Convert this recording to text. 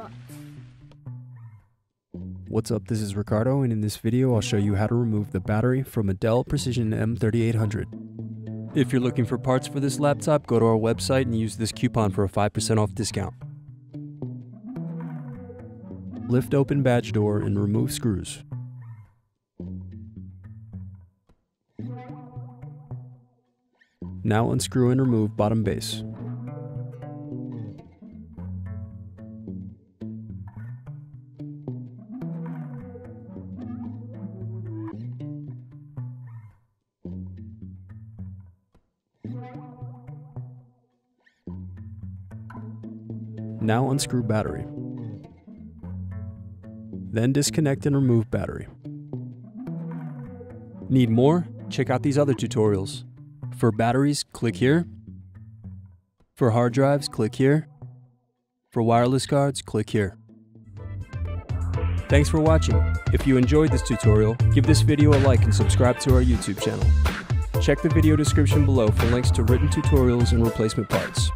spot. What's up, this is Ricardo, and in this video I'll show you how to remove the battery from a Dell Precision M3800. If you're looking for parts for this laptop, go to our website and use this coupon for a 5% off discount. Lift open badge door and remove screws. Now unscrew and remove bottom base. Now unscrew battery. Then disconnect and remove battery. Need more? Check out these other tutorials. For batteries, click here. For hard drives, click here. For wireless cards, click here. Thanks for watching. If you enjoyed this tutorial, give this video a like and subscribe to our YouTube channel. Check the video description below for links to written tutorials and replacement parts.